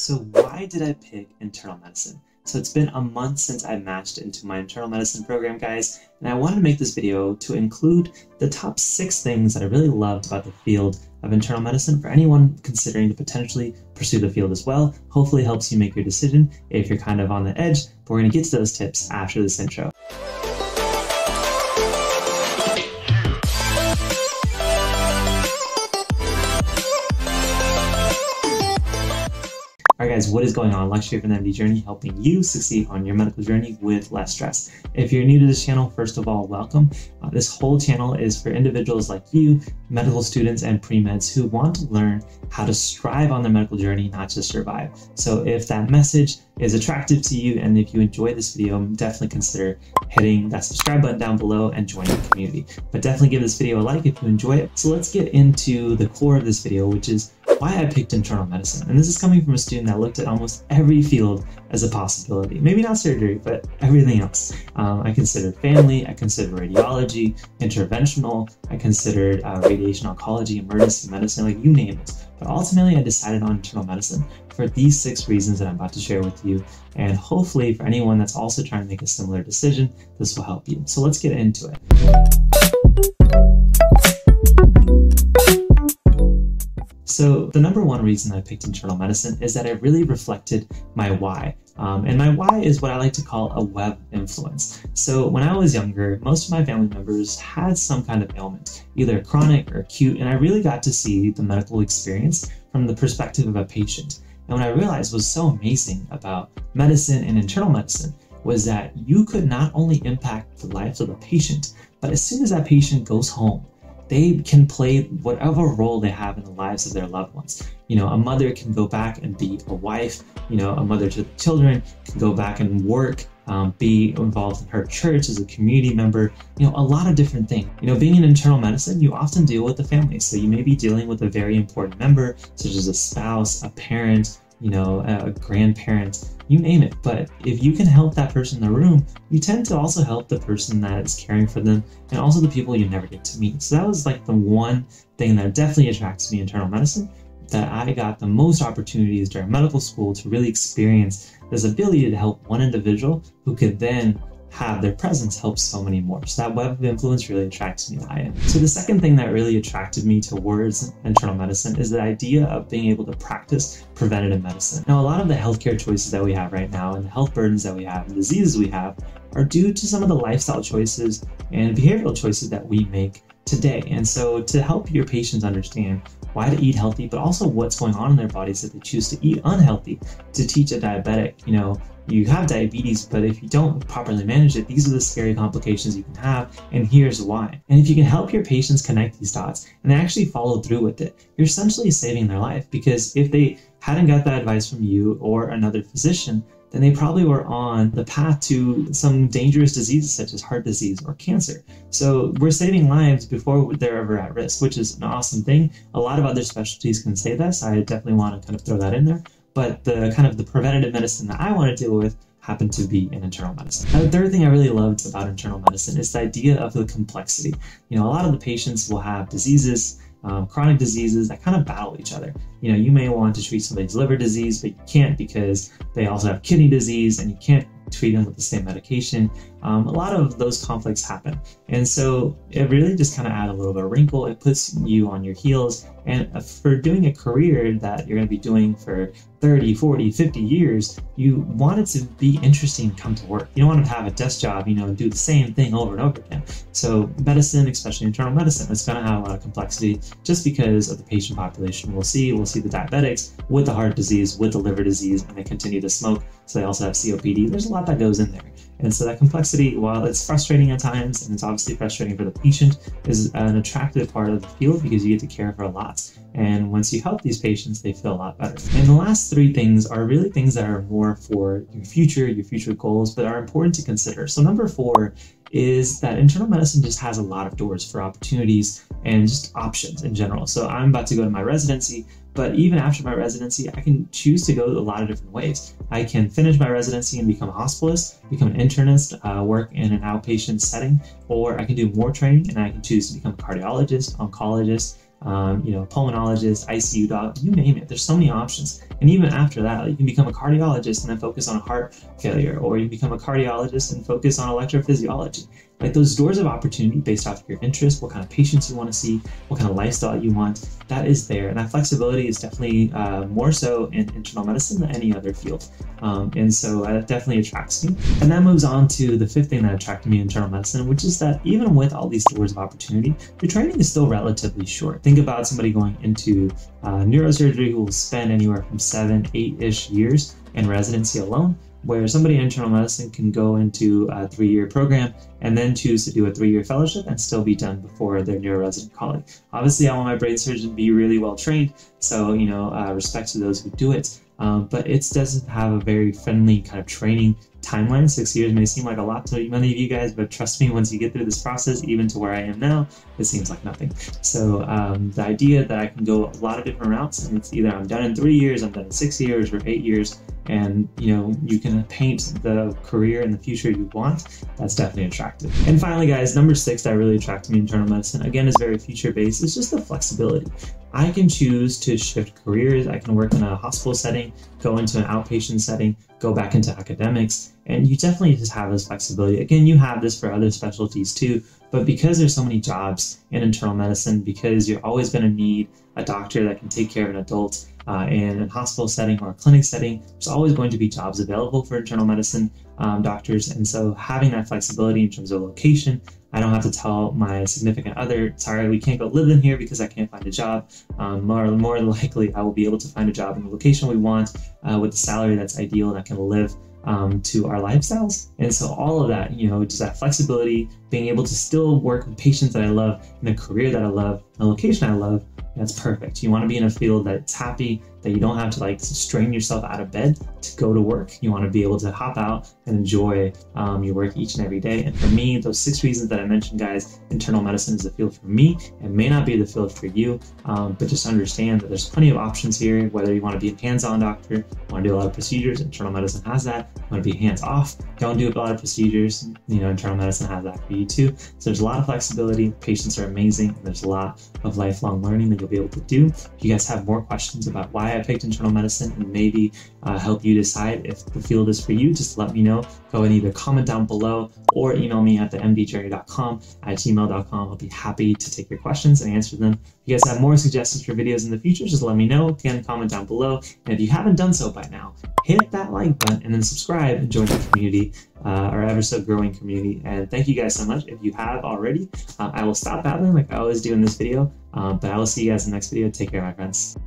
So why did I pick internal medicine? So it's been a month since I matched into my internal medicine program, guys, and I wanted to make this video to include the top 6 things that I really loved about the field of internal medicine for anyone considering to potentially pursue the field as well. Hopefully it helps you make your decision if you're kind of on the edge, but we're going to get to those tips after this intro. Alright guys, what is going on? Lex here from the MD Journey, helping you succeed on your medical journey with less stress. If you're new to this channel, first of all, welcome. This whole channel is for individuals like you, medical students and pre-meds who want to learn how to strive on their medical journey, not just survive. So if that message is attractive to you and if you enjoy this video, definitely consider hitting that subscribe button down below and joining the community. But definitely give this video a like if you enjoy it. So let's get into the core of this video, which is why I picked internal medicine. And this is coming from a student that looked at almost every field as a possibility. Maybe not surgery, but everything else. I considered family, I considered radiology, interventional, I considered radiation oncology, emergency medicine, like you name it. But ultimately I decided on internal medicine for these 6 reasons that I'm about to share with you. And hopefully for anyone that's also trying to make a similar decision, this will help you. So let's get into it. So the number one reason I picked internal medicine is that it really reflected my why. And my why is what I like to call a web of influence. So when I was younger, most of my family members had some kind of ailment, either chronic or acute, and I really got to see the medical experience from the perspective of a patient. And what I realized was so amazing about medicine and internal medicine was that you could not only impact the lives of the patient, but as soon as that patient goes home, they can play whatever role they have in the lives of their loved ones. You know, a mother can go back and be a wife, you know, a mother to the children can go back and work, be involved in her church as a community member, you know, a lot of different things. You know, being in internal medicine, you often deal with the family. So you may be dealing with a very important member, such as a spouse, a parent, you know, a grandparent, you name it. But if you can help that person in the room, you tend to also help the person that is caring for them and also the people you never get to meet. So that was like the one thing that definitely attracts me to internal medicine, that I got the most opportunities during medical school to really experience this ability to help one individual who could then have their presence help so many more. So that web of influence really attracts me to high end. So the second thing that really attracted me towards internal medicine is the idea of being able to practice preventative medicine. Now, a lot of the healthcare choices that we have right now and the health burdens that we have and diseases we have are due to some of the lifestyle choices and behavioral choices that we make today. And so to help your patients understand why to eat healthy, but also what's going on in their bodies if they choose to eat unhealthy, to teach a diabetic, you know, you have diabetes, but if you don't properly manage it, these are the scary complications you can have, and here's why. And if you can help your patients connect these dots and they actually follow through with it, you're essentially saving their life, because if they hadn't got that advice from you or another physician, then they probably were on the path to some dangerous diseases such as heart disease or cancer. So we're saving lives before they're ever at risk, which is an awesome thing. A lot of other specialties can say this. I definitely want to kind of throw that in there. But the kind of the preventative medicine that I want to deal with happened to be in internal medicine. Now, the third thing I really loved about internal medicine is the idea of the complexity. You know, a lot of the patients will have diseases, chronic diseases that kind of battle each other. You know, you may want to treat somebody's liver disease, but you can't because they also have kidney disease, and you can't treat them with the same medication. A lot of those conflicts happen. And so it really just kind of adds a little bit of wrinkle. It puts you on your heels. And for doing a career that you're going to be doing for 30, 40, 50 years, you want it to be interesting to come to work. You don't want to have a desk job, you know, and do the same thing over and over again. So medicine, especially internal medicine, is going to have a lot of complexity just because of the patient population. We'll see the diabetics with the heart disease, with the liver disease, and they continue to smoke. So they also have COPD. There's a lot that goes in there. And so that complexity, while it's frustrating at times, and it's obviously frustrating for the patient, is an attractive part of the field because you get to care for a lot. And once you help these patients, they feel a lot better. And the last 3 things are really things that are more for your future goals, but are important to consider. So number 4 is that internal medicine just has a lot of doors for opportunities and just options in general. So I'm about to go to my residency, but even after my residency, I can choose to go a lot of different ways. I can finish my residency and become a hospitalist, become an internist, work in an outpatient setting, or I can do more training and I can choose to become a cardiologist, oncologist, pulmonologist, ICU doc, you name it. There's so many options. And even after that, like, you can become a cardiologist and then focus on heart failure, or you become a cardiologist and focus on electrophysiology. Like, those doors of opportunity based off of your interests, what kind of patients you want to see, what kind of lifestyle you want, that is there. And that flexibility is definitely more so in internal medicine than any other field. And so that definitely attracts me. And that moves on to the fifth thing that attracted me in internal medicine, which is that even with all these doors of opportunity, your training is still relatively short. Think about somebody going into neurosurgery who will spend anywhere from 7, 8-ish years in residency alone, where somebody in internal medicine can go into a 3-year program and then choose to do a 3-year fellowship and still be done before their neuroresident colleague. Obviously, I want my brain surgeon to be really well trained, so respect to those who do it, but it doesn't have a very friendly kind of training timeline. 6 years may seem like a lot to many of you guys, but trust me, once you get through this process, even to where I am now, it seems like nothing. So the idea that I can go a lot of different routes, and it's either I'm done in 3 years, I'm done in 6 years, or 8 years, and you can paint the career in the future you want, that's definitely attractive. And finally, guys, number 6 that really attracted me in internal medicine, again, is very future-based. It's just the flexibility. I can choose to shift careers. I can work in a hospital setting, go into an outpatient setting, go back into academics, and you definitely just have this flexibility. Again, you have this for other specialties too, but because there's so many jobs in internal medicine, because you're always going to need a doctor that can take care of an adult in a hospital setting or a clinic setting, there's always going to be jobs available for internal medicine doctors. And so having that flexibility in terms of location, I don't have to tell my significant other, sorry, we can't go live in here because I can't find a job. More likely, I will be able to find a job in the location we want with a salary that's ideal and I can live to our lifestyles. And so all of that, just that flexibility, being able to still work with patients that I love, in a career that I love, in a location I love, that's perfect. You want to be in a field that's happy, that you don't have to like strain yourself out of bed to go to work. You want to be able to hop out and enjoy your work each and every day. And for me, those 6 reasons that I mentioned, guys, internal medicine is the field for me. It may not be the field for you, but just understand that there's plenty of options here. Whether you want to be a hands-on doctor, you want to do a lot of procedures, internal medicine has that. You want to be hands-off, don't do a lot of procedures, internal medicine has that for you too. So there's a lot of flexibility. Patients are amazing. And there's a lot of lifelong learning that you'll be able to do. If you guys have more questions about why I picked internal medicine and maybe help you decide if the field is for you, just let me know. Go and either comment down below or email me at themdjourney@gmail.com. I'll be happy to take your questions and answer them. If you guys have more suggestions for videos in the future, just let me know. Again, comment down below. And if you haven't done so by now, hit that like button and then subscribe and join the community, our ever so growing community. And thank you guys so much if you have already. I will stop babbling like I always do in this video, but I will see you guys in the next video. Take care, my friends.